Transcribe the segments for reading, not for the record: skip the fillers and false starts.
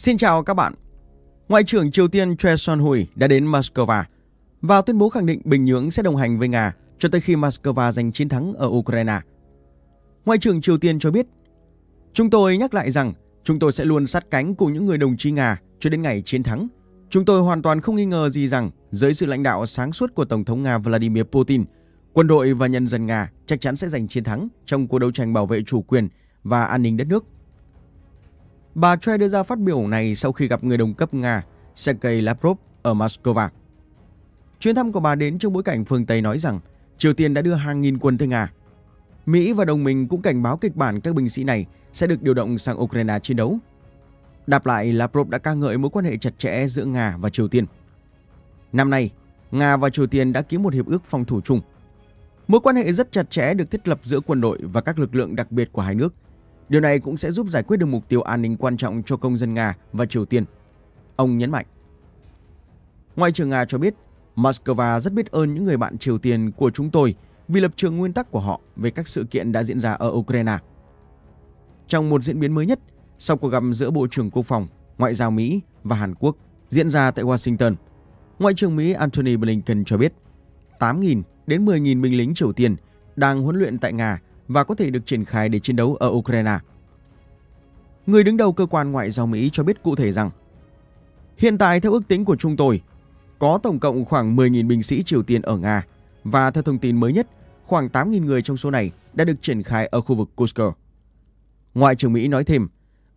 Xin chào các bạn. Ngoại trưởng Triều Tiên Choe Son Hui đã đến Moscow và tuyên bố khẳng định Bình Nhưỡng sẽ đồng hành với Nga cho tới khi Moscow giành chiến thắng ở Ukraine. Ngoại trưởng Triều Tiên cho biết, chúng tôi nhắc lại rằng chúng tôi sẽ luôn sát cánh cùng những người đồng chí Nga cho đến ngày chiến thắng. Chúng tôi hoàn toàn không nghi ngờ gì rằng dưới sự lãnh đạo sáng suốt của Tổng thống Nga Vladimir Putin, quân đội và nhân dân Nga chắc chắn sẽ giành chiến thắng trong cuộc đấu tranh bảo vệ chủ quyền và an ninh đất nước. Bà Choe đưa ra phát biểu này sau khi gặp người đồng cấp Nga Sergei Lavrov ở Moscow. Chuyến thăm của bà đến trong bối cảnh phương Tây nói rằng Triều Tiên đã đưa hàng nghìn quân tới Nga. Mỹ và đồng minh cũng cảnh báo kịch bản các binh sĩ này sẽ được điều động sang Ukraine chiến đấu. Đáp lại, Lavrov đã ca ngợi mối quan hệ chặt chẽ giữa Nga và Triều Tiên. Năm nay, Nga và Triều Tiên đã ký một hiệp ước phòng thủ chung. Mối quan hệ rất chặt chẽ được thiết lập giữa quân đội và các lực lượng đặc biệt của hai nước. Điều này cũng sẽ giúp giải quyết được mục tiêu an ninh quan trọng cho công dân Nga và Triều Tiên, ông nhấn mạnh. Ngoại trưởng Nga cho biết, Moscow rất biết ơn những người bạn Triều Tiên của chúng tôi vì lập trường nguyên tắc của họ về các sự kiện đã diễn ra ở Ukraine. Trong một diễn biến mới nhất, sau cuộc gặp giữa Bộ trưởng Quốc phòng, Ngoại giao Mỹ và Hàn Quốc diễn ra tại Washington, Ngoại trưởng Mỹ Antony Blinken cho biết 8.000 đến 10.000 binh lính Triều Tiên đang huấn luyện tại Nga và có thể được triển khai để chiến đấu ở Ukraine. Người đứng đầu cơ quan Ngoại giao Mỹ cho biết cụ thể rằng hiện tại theo ước tính của chúng tôi, có tổng cộng khoảng 10.000 binh sĩ Triều Tiên ở Nga và theo thông tin mới nhất, khoảng 8.000 người trong số này đã được triển khai ở khu vực Kursk. Ngoại trưởng Mỹ nói thêm,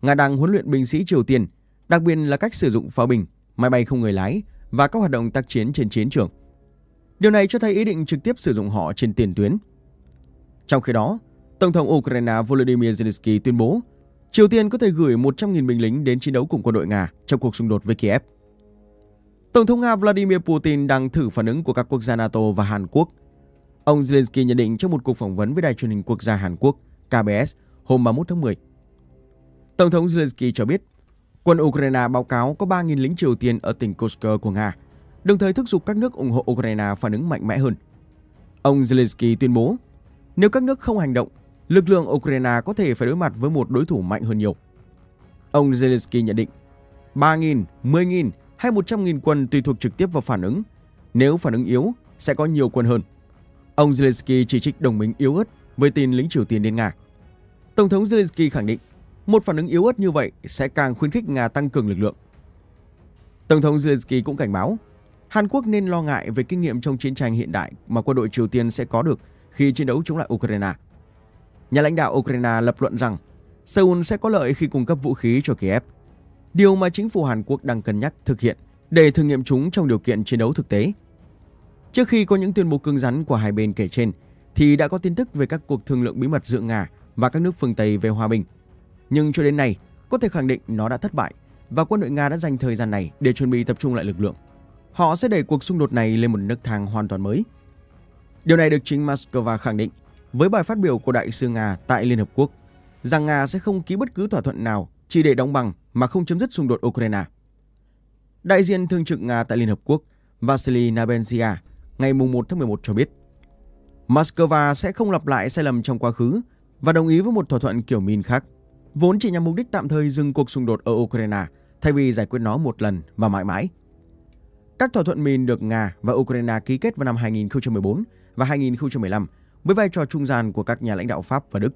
Nga đang huấn luyện binh sĩ Triều Tiên, đặc biệt là cách sử dụng pháo binh, máy bay không người lái và các hoạt động tác chiến trên chiến trường. Điều này cho thấy ý định trực tiếp sử dụng họ trên tiền tuyến. Trong khi đó, Tổng thống Ukraine Volodymyr Zelensky tuyên bố Triều Tiên có thể gửi 100.000 binh lính đến chiến đấu cùng quân đội Nga trong cuộc xung đột với Kyiv. Tổng thống Nga Vladimir Putin đang thử phản ứng của các quốc gia NATO và Hàn Quốc. Ông Zelensky nhận định trong một cuộc phỏng vấn với đài truyền hình quốc gia Hàn Quốc KBS hôm 31 tháng 10. Tổng thống Zelensky cho biết, quân Ukraine báo cáo có 3.000 lính Triều Tiên ở tỉnh Kursk của Nga, đồng thời thúc giục các nước ủng hộ Ukraine phản ứng mạnh mẽ hơn. Ông Zelensky tuyên bố, nếu các nước không hành động, lực lượng Ukraine có thể phải đối mặt với một đối thủ mạnh hơn nhiều. Ông Zelensky nhận định, 3.000, 10.000 hay 100.000 quân tùy thuộc trực tiếp vào phản ứng. Nếu phản ứng yếu, sẽ có nhiều quân hơn. Ông Zelensky chỉ trích đồng minh yếu ớt với tin lính Triều Tiên đến Nga. Tổng thống Zelensky khẳng định, một phản ứng yếu ớt như vậy sẽ càng khuyến khích Nga tăng cường lực lượng. Tổng thống Zelensky cũng cảnh báo, Hàn Quốc nên lo ngại về kinh nghiệm trong chiến tranh hiện đại mà quân đội Triều Tiên sẽ có được khi chiến đấu chống lại Ukraine. Nhà lãnh đạo Ukraine lập luận rằng Seoul sẽ có lợi khi cung cấp vũ khí cho Kiev, điều mà chính phủ Hàn Quốc đang cân nhắc thực hiện để thử nghiệm chúng trong điều kiện chiến đấu thực tế. Trước khi có những tuyên bố cứng rắn của hai bên kể trên, thì đã có tin tức về các cuộc thương lượng bí mật giữa Nga và các nước phương Tây về hòa bình. Nhưng cho đến nay, có thể khẳng định nó đã thất bại và quân đội Nga đã dành thời gian này để chuẩn bị tập trung lại lực lượng. Họ sẽ đẩy cuộc xung đột này lên một nấc thang hoàn toàn mới. Điều này được chính Moscow khẳng định với bài phát biểu của Đại sứ Nga tại Liên Hợp Quốc rằng Nga sẽ không ký bất cứ thỏa thuận nào chỉ để đóng băng mà không chấm dứt xung đột Ukraine. Đại diện thường trực Nga tại Liên Hợp Quốc Vasily Nabenzia ngày 1 tháng 11 cho biết Moscow sẽ không lặp lại sai lầm trong quá khứ và đồng ý với một thỏa thuận kiểu Minsk khác, vốn chỉ nhằm mục đích tạm thời dừng cuộc xung đột ở Ukraine thay vì giải quyết nó một lần và mãi mãi. Các thỏa thuận Minsk được Nga và Ukraine ký kết vào năm 2014 và 2015 với vai trò trung gian của các nhà lãnh đạo Pháp và Đức.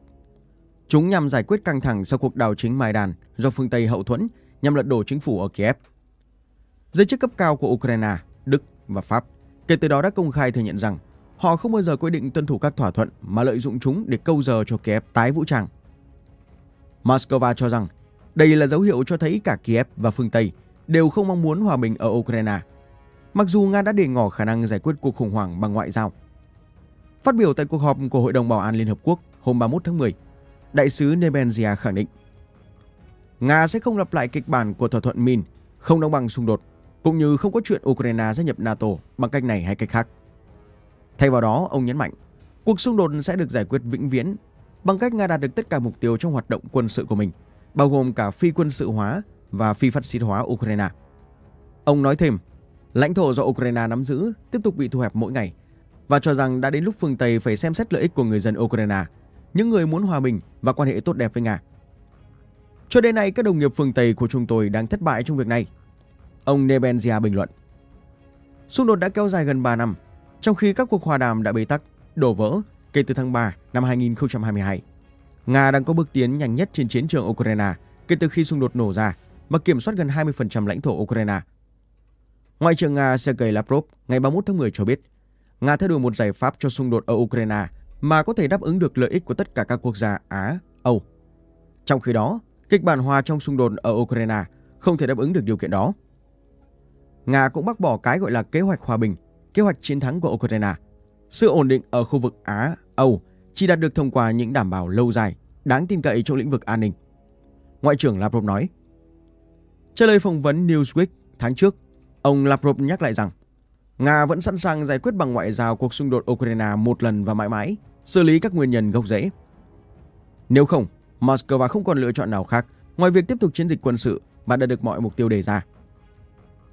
Chúng nhằm giải quyết căng thẳng sau cuộc đảo chính Maidan do phương Tây hậu thuẫn nhằm lật đổ chính phủ ở Kiev. Giới chức cấp cao của Ukraine, Đức và Pháp kể từ đó đã công khai thừa nhận rằng họ không bao giờ quy định tuân thủ các thỏa thuận mà lợi dụng chúng để câu giờ cho Kiev tái vũ trang. Moscow cho rằng đây là dấu hiệu cho thấy cả Kiev và phương Tây đều không mong muốn hòa bình ở Ukraine, mặc dù Nga đã để ngỏ khả năng giải quyết cuộc khủng hoảng bằng ngoại giao. Phát biểu tại cuộc họp của Hội đồng Bảo an Liên Hợp Quốc hôm 31 tháng 10, Đại sứ Nabenzia khẳng định Nga sẽ không lặp lại kịch bản của thỏa thuận Minsk, không đóng băng xung đột, cũng như không có chuyện Ukraine gia nhập NATO bằng cách này hay cách khác. Thay vào đó, ông nhấn mạnh, cuộc xung đột sẽ được giải quyết vĩnh viễn bằng cách Nga đạt được tất cả mục tiêu trong hoạt động quân sự của mình, bao gồm cả phi quân sự hóa và phi phát xít hóa Ukraine. Ông nói thêm, lãnh thổ do Ukraine nắm giữ tiếp tục bị thu hẹp mỗi ngày và cho rằng đã đến lúc phương Tây phải xem xét lợi ích của người dân Ukraine, những người muốn hòa bình và quan hệ tốt đẹp với Nga. Cho đến nay, các đồng nghiệp phương Tây của chúng tôi đang thất bại trong việc này. Ông Nabenzia bình luận. Xung đột đã kéo dài gần 3 năm, trong khi các cuộc hòa đàm đã bế tắc, đổ vỡ kể từ tháng 3 năm 2022. Nga đang có bước tiến nhanh nhất trên chiến trường Ukraine kể từ khi xung đột nổ ra mà kiểm soát gần 20% lãnh thổ Ukraine. Ngoại trưởng Nga Sergei Lavrov ngày 31 tháng 10 cho biết, Nga theo đuổi một giải pháp cho xung đột ở Ukraine mà có thể đáp ứng được lợi ích của tất cả các quốc gia Á, Âu. Trong khi đó, kịch bản hòa trong xung đột ở Ukraine không thể đáp ứng được điều kiện đó. Nga cũng bác bỏ cái gọi là kế hoạch hòa bình, kế hoạch chiến thắng của Ukraine. Sự ổn định ở khu vực Á, Âu chỉ đạt được thông qua những đảm bảo lâu dài, đáng tin cậy trong lĩnh vực an ninh, Ngoại trưởng Lavrov nói. Trả lời phỏng vấn Newsweek tháng trước, ông Lavrov nhắc lại rằng Nga vẫn sẵn sàng giải quyết bằng ngoại giao cuộc xung đột Ukraine một lần và mãi mãi, xử lý các nguyên nhân gốc rễ. Nếu không, Moscow không còn lựa chọn nào khác ngoài việc tiếp tục chiến dịch quân sự mà đạt được mọi mục tiêu đề ra.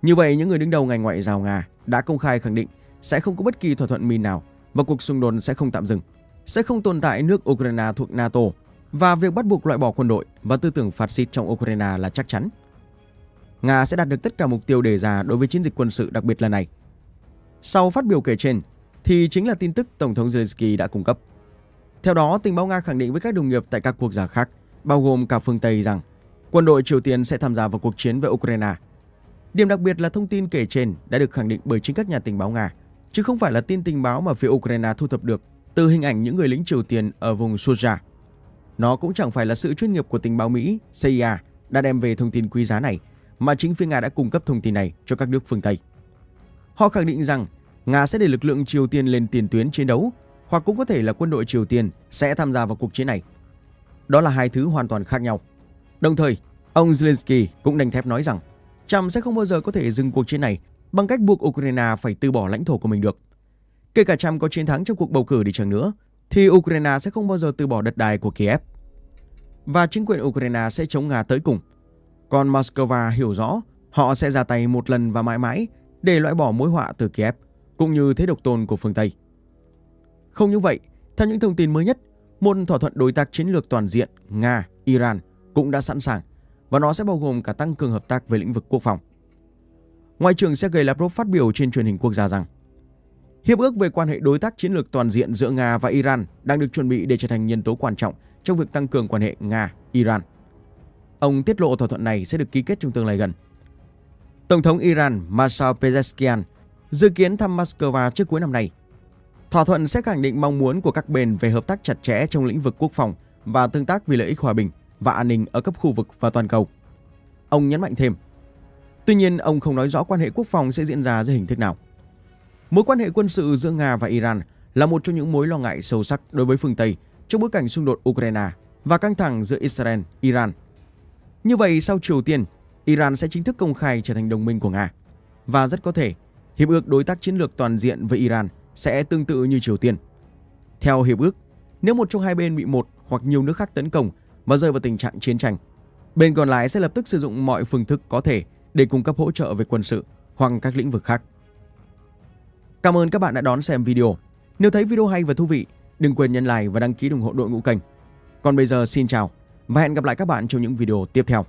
Như vậy, những người đứng đầu ngành ngoại giao Nga đã công khai khẳng định sẽ không có bất kỳ thỏa thuận Minsk nào và cuộc xung đột sẽ không tạm dừng, sẽ không tồn tại nước Ukraine thuộc NATO và việc bắt buộc loại bỏ quân đội và tư tưởng phát xít trong Ukraine là chắc chắn. Nga sẽ đạt được tất cả mục tiêu đề ra đối với chiến dịch quân sự đặc biệt lần này. Sau phát biểu kể trên thì chính là tin tức Tổng thống Zelensky đã cung cấp. Theo đó, tình báo Nga khẳng định với các đồng nghiệp tại các quốc gia khác, bao gồm cả phương Tây, rằng quân đội Triều Tiên sẽ tham gia vào cuộc chiến với Ukraine. Điểm đặc biệt là thông tin kể trên đã được khẳng định bởi chính các nhà tình báo Nga, chứ không phải là tin tình báo mà phía Ukraine thu thập được từ hình ảnh những người lính Triều Tiên ở vùng Soja. Nó cũng chẳng phải là sự chuyên nghiệp của tình báo Mỹ CIA đã đem về thông tin quý giá này, mà chính phía Nga đã cung cấp thông tin này cho các nước phương Tây. Họ khẳng định rằng Nga sẽ để lực lượng Triều Tiên lên tiền tuyến chiến đấu, hoặc cũng có thể là quân đội Triều Tiên sẽ tham gia vào cuộc chiến này. Đó là hai thứ hoàn toàn khác nhau. Đồng thời, ông Zelensky cũng đành thép nói rằng Trump sẽ không bao giờ có thể dừng cuộc chiến này bằng cách buộc Ukraine phải từ bỏ lãnh thổ của mình được. Kể cả Trump có chiến thắng trong cuộc bầu cử đi chăng nữa, thì Ukraine sẽ không bao giờ từ bỏ đất đai của Kiev. Và chính quyền Ukraine sẽ chống Nga tới cùng. Còn Moscow hiểu rõ họ sẽ ra tay một lần và mãi mãi để loại bỏ mối họa từ Kiev, cũng như thế độc tôn của phương Tây. Không như vậy, theo những thông tin mới nhất, một thỏa thuận đối tác chiến lược toàn diện Nga-Iran cũng đã sẵn sàng, và nó sẽ bao gồm cả tăng cường hợp tác về lĩnh vực quốc phòng. Ngoại trưởng Sergei Lavrov phát biểu trên truyền hình quốc gia rằng hiệp ước về quan hệ đối tác chiến lược toàn diện giữa Nga và Iran đang được chuẩn bị để trở thành nhân tố quan trọng trong việc tăng cường quan hệ Nga-Iran. Ông tiết lộ thỏa thuận này sẽ được ký kết trong tương lai gần. Tổng thống Iran Masoud Pezeshkian dự kiến thăm Moscow trước cuối năm nay. Thỏa thuận sẽ khẳng định mong muốn của các bên về hợp tác chặt chẽ trong lĩnh vực quốc phòng và tương tác vì lợi ích hòa bình và an ninh ở cấp khu vực và toàn cầu, ông nhấn mạnh thêm. Tuy nhiên, ông không nói rõ quan hệ quốc phòng sẽ diễn ra dưới hình thức nào. Mối quan hệ quân sự giữa Nga và Iran là một trong những mối lo ngại sâu sắc đối với phương Tây trong bối cảnh xung đột Ukraine và căng thẳng giữa Israel, Iran. Như vậy, sau Triều Tiên, Iran sẽ chính thức công khai trở thành đồng minh của Nga, và rất có thể hiệp ước đối tác chiến lược toàn diện với Iran sẽ tương tự như Triều Tiên. Theo hiệp ước, nếu một trong hai bên bị một hoặc nhiều nước khác tấn công mà rơi vào tình trạng chiến tranh, bên còn lại sẽ lập tức sử dụng mọi phương thức có thể để cung cấp hỗ trợ về quân sự hoặc các lĩnh vực khác. Cảm ơn các bạn đã đón xem video. Nếu thấy video hay và thú vị, đừng quên nhấn like và đăng ký ủng hộ đội ngũ kênh. Còn bây giờ, xin chào và hẹn gặp lại các bạn trong những video tiếp theo.